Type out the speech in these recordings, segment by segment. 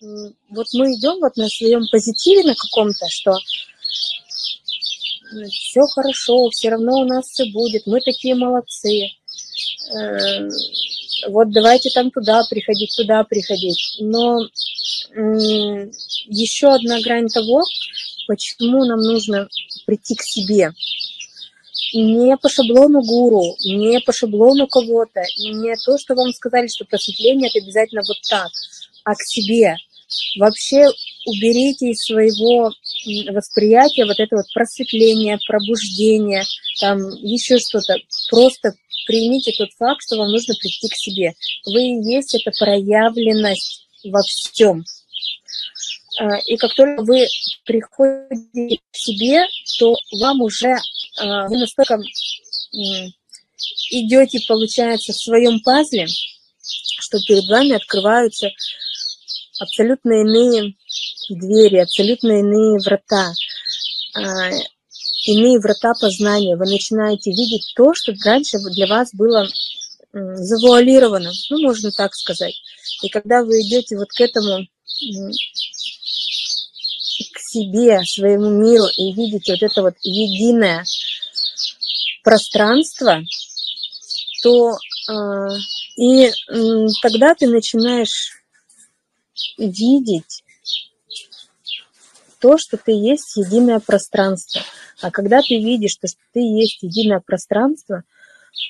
вот мы идем вот на своем позитиве на каком-то, что все хорошо, все равно у нас все будет, мы такие молодцы. Вот давайте там туда приходить. Но еще одна грань того, почему нам нужно прийти к себе. Не по шаблону гуру, не по шаблону кого-то, не то, что вам сказали, что просветление – это обязательно вот так, а к себе. Вообще уберите из своего восприятия вот это вот просветление, пробуждение, там еще что-то. Просто примите тот факт, что вам нужно прийти к себе. Вы и есть эта проявленность во всем. И как только вы приходите к себе, то вам уже вы настолько идете, получается, в своем пазле, что перед вами открываются абсолютно иные двери, абсолютно иные врата познания. Вы начинаете видеть то, что раньше для вас было завуалировано, ну, можно так сказать. И когда вы идете вот к этому, к себе, своему миру, и видите вот это вот единое пространство, то и тогда ты начинаешь видеть то, что ты есть единое пространство. А когда ты видишь, что ты есть единое пространство,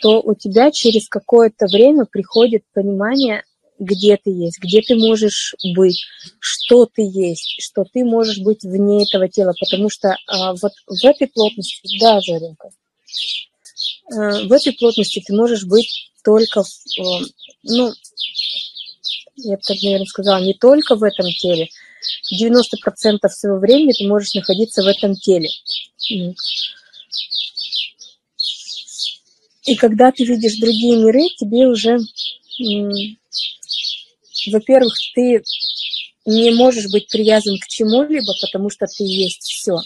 то у тебя через какое-то время приходит понимание, где ты есть, где ты можешь быть, что ты есть, что ты можешь быть вне этого тела. Потому что вот в этой плотности, да, Зоренька, в этой плотности ты можешь быть только, ну, я бы так, наверное, сказала, не только в этом теле. 90% своего времени ты можешь находиться в этом теле. И когда ты видишь другие миры, тебе уже, во-первых, ты не можешь быть привязан к чему-либо, потому что ты есть все.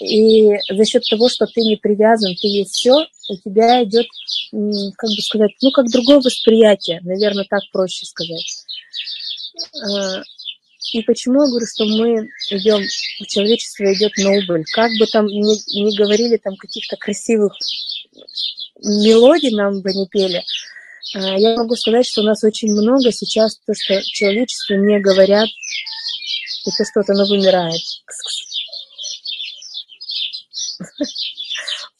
И за счет того, что ты не привязан, ты есть все, у тебя идет, как бы сказать, ну, как другое восприятие, наверное, так проще сказать. И почему я говорю, что мы идем, человечество идет на убыль? Как бы там ни говорили там каких-то красивых мелодий нам бы не пели, я могу сказать, что у нас очень много сейчас то, что человечеству не говорят, и то, что оно вымирает.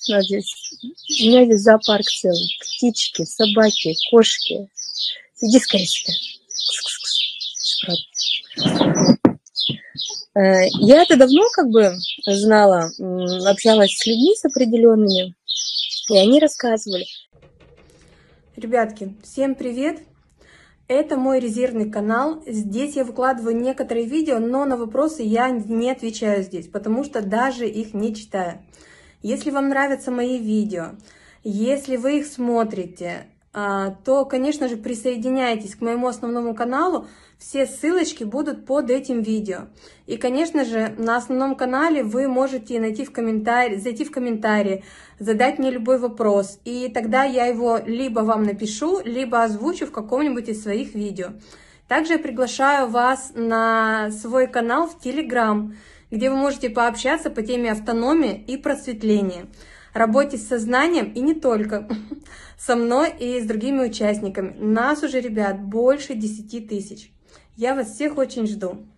У меня здесь зоопарк целый. Птички, собаки, кошки. Иди скорее сюда. Я это давно как бы знала, общалась с людьми с определенными, и они рассказывали. Ребятки, всем привет! Это мой резервный канал. Здесь я выкладываю некоторые видео, но на вопросы я не отвечаю здесь, потому что даже их не читаю. Если вам нравятся мои видео, если вы их смотрите, то, конечно же, присоединяйтесь к моему основному каналу. Все ссылочки будут под этим видео. И, конечно же, на основном канале вы можете найти зайти в комментарии, задать мне любой вопрос. И тогда я его либо вам напишу, либо озвучу в каком-нибудь из своих видео. Также я приглашаю вас на свой канал в Telegram, где вы можете пообщаться по теме автономии и просветления, работе с сознанием и не только, со мной и с другими участниками. Нас уже, ребят, больше 10 тысяч. Я вас всех очень жду.